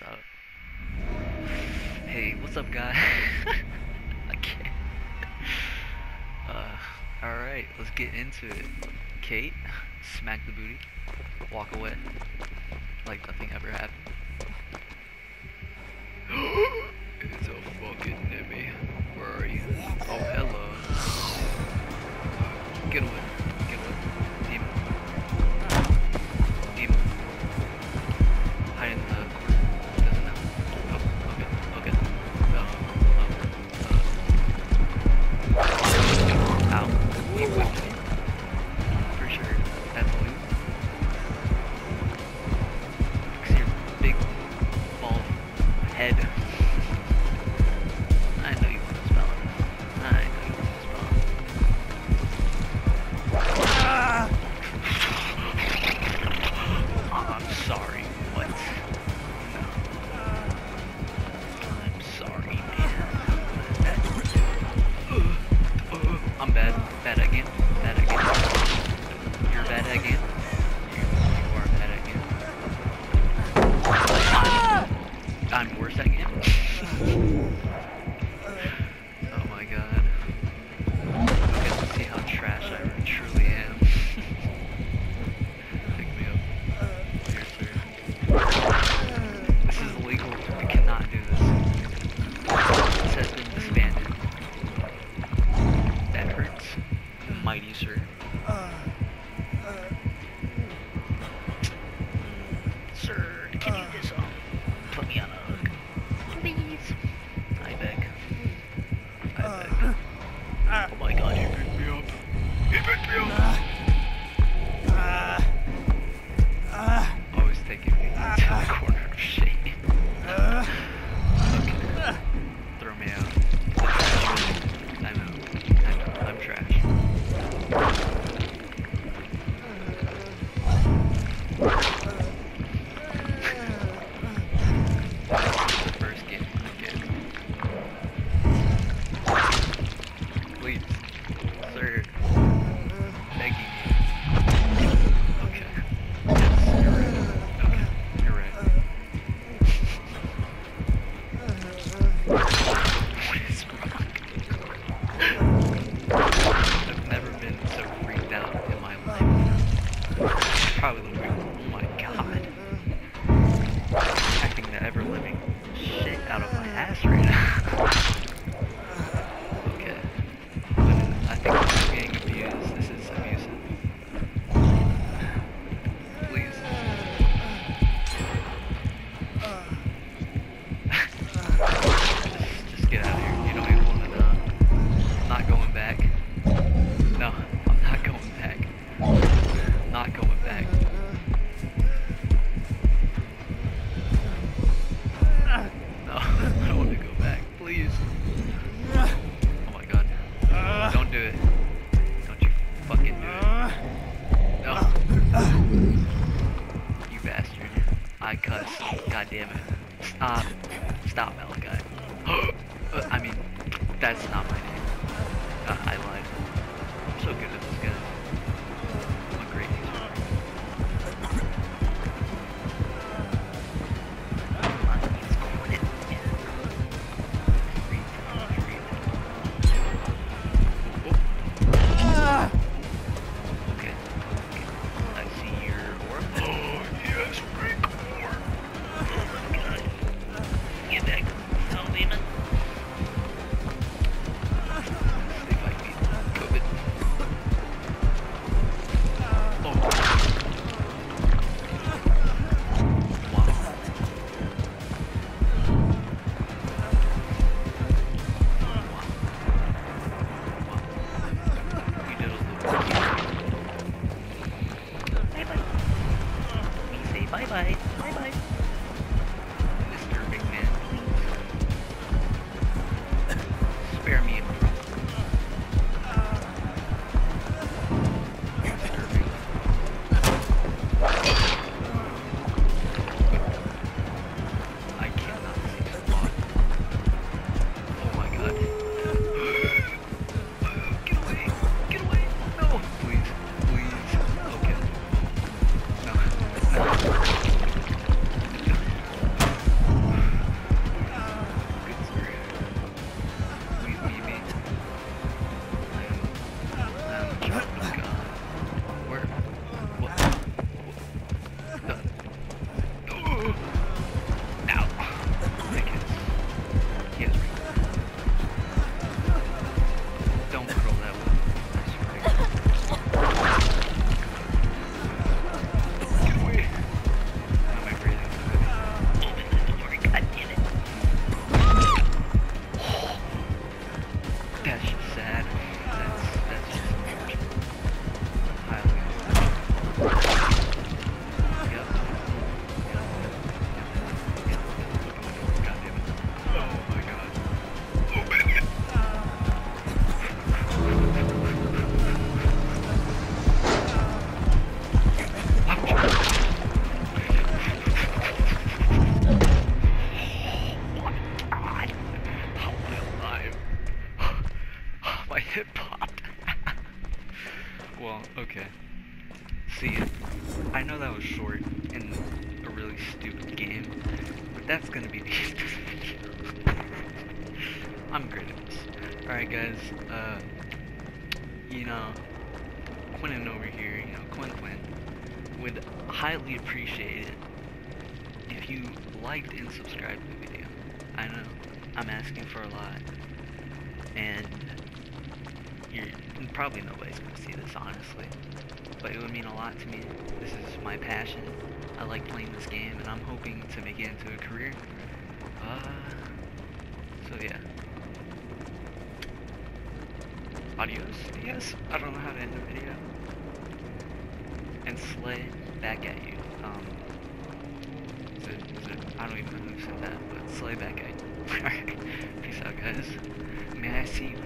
What's up? Hey, what's up, guy? I can't. Alright, let's get into it. Kate, smack the booty, walk away, like nothing ever happened. It's a fucking Nimmy. Where are you? Oh, hello. Get away. Get away. Demon. Demon. Hide in the corner. Doesn't know. Oh, okay. Okay. Ow. He whipped me. For sure. That's all you. Because your big, bald head. see it. I know that was short and a really stupid game, but that's gonna be the end of the video. I'm Grittimus. Alright guys, you know, Quentin over here, you know, Quentin, would highly appreciate it if you liked and subscribed to the video. I know, I'm asking for a lot, and you're probably nobody's gonna see this, honestly. But it would mean a lot to me. This is my passion. I like playing this game, and I'm hoping to make it into a career. So yeah. Adios, I guess? I don't know how to end the video. And slay back at you. I don't even know who said that, but slay back at you. Alright, peace out guys. May I see you